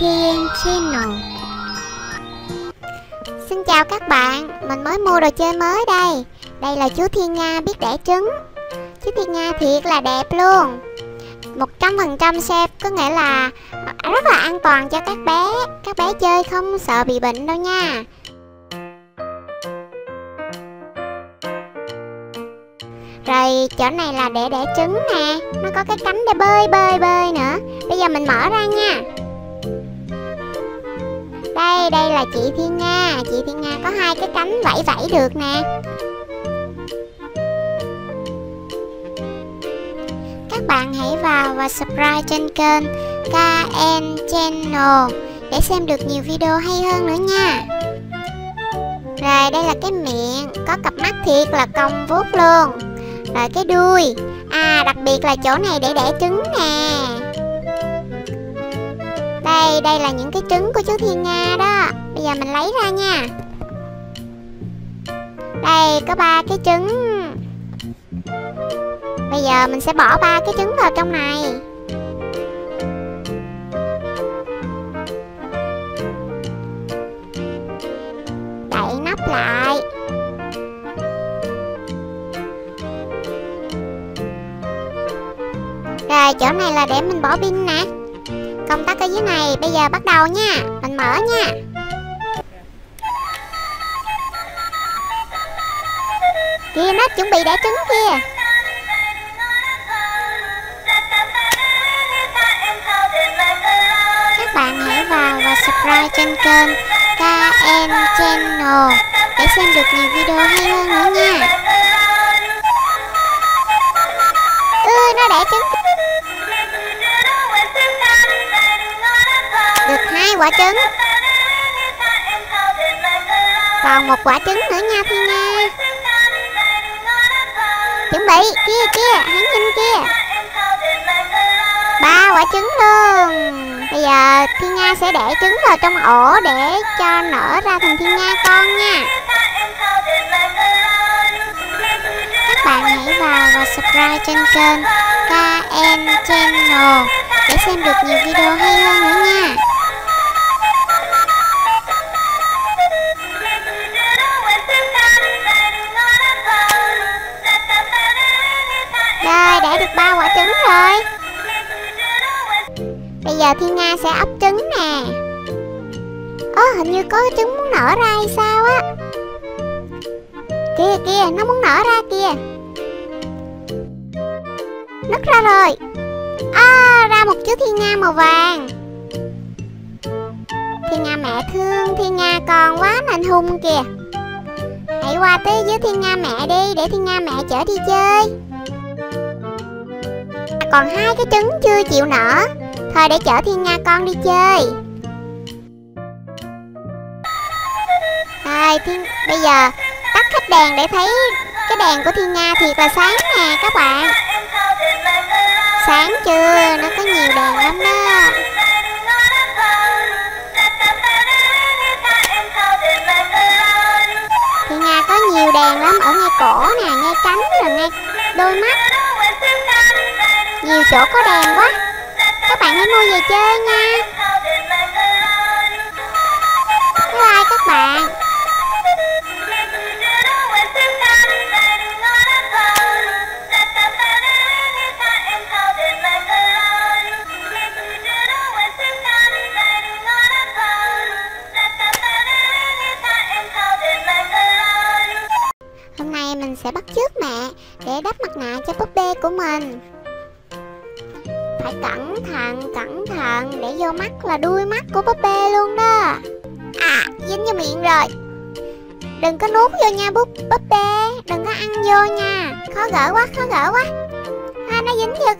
KN Channel. Xin chào các bạn, mình mới mua đồ chơi mới đây. Đây là chú Thiên Nga biết đẻ trứng. Chú Thiên Nga thiệt là đẹp luôn. 100% safe, có nghĩa là rất là an toàn cho các bé. Các bé chơi không sợ bị bệnh đâu nha. Rồi chỗ này là để đẻ trứng nè. Nó có cái cánh để bơi nữa. Bây giờ mình mở ra nha. Đây là chị Thiên Nga. Chị Thiên Nga có hai cái cánh vẫy được nè. Các bạn hãy vào và subscribe trên kênh KN Channel để xem được nhiều video hay hơn nữa nha. Rồi đây là cái miệng, có cặp mắt thiệt là cong vuốt luôn. Rồi cái đuôi, đặc biệt là chỗ này để đẻ trứng nè. Đây là những cái trứng của chú Thiên Nga đó. Bây giờ mình lấy ra nha. Đây có 3 cái trứng. Bây giờ mình sẽ bỏ 3 cái trứng vào trong này. Đậy nắp lại. Rồi chỗ này là để mình bỏ pin nè. Công tắc ở dưới này, bây giờ bắt đầu nha. Mình mở nha. Kìa, nó chuẩn bị đẻ trứng kìa. Các bạn hãy vào và subscribe trên kênh KN Channel để xem được nhiều video hay hơn nữa nha. Nó đẻ trứng. Quả trứng, còn 1 quả trứng nữa nha Thiên Nga. Chuẩn bị, kia hắn nhìn kia, 3 quả trứng luôn. Bây giờ Thiên Nga sẽ để trứng vào trong ổ để cho nở ra thành Thiên Nga con nha. Các bạn hãy vào và subscribe trên kênh KN Channel để xem được nhiều video hay hơn nữa nha. Rồi. Bây giờ Thiên Nga sẽ ấp trứng nè. Hình như có trứng muốn nở ra hay sao á. Kìa, nó muốn nở ra kìa. Nứt ra rồi. Ra một chú Thiên Nga màu vàng. Thiên Nga mẹ thương Thiên Nga con quá nên hung kìa. Hãy qua tới với Thiên Nga mẹ đi, để Thiên Nga mẹ chở đi chơi. Còn 2 cái trứng chưa chịu nở. Thôi để chở Thiên Nga con đi chơi. Rồi, bây giờ tắt hết đèn để thấy cái đèn của Thiên Nga thiệt là sáng nè các bạn. Sáng chưa, nó có nhiều đèn lắm đó. Thiên Nga có nhiều đèn lắm, ở ngay cổ nè, ngay cánh rồi ngay đôi mắt. Nhiều chỗ có đèn quá. Các bạn hãy mua về chơi nha. Bye các bạn. Hôm nay mình sẽ bắt chước mẹ để đắp mặt nạ cho búp bê của mình. Phải cẩn thận để vô mắt là đuôi mắt của búp bê luôn đó. Dính vô miệng rồi. Đừng có nuốt vô nha búp bê, đừng có ăn vô nha. Khó gỡ quá. Nó dính vô cái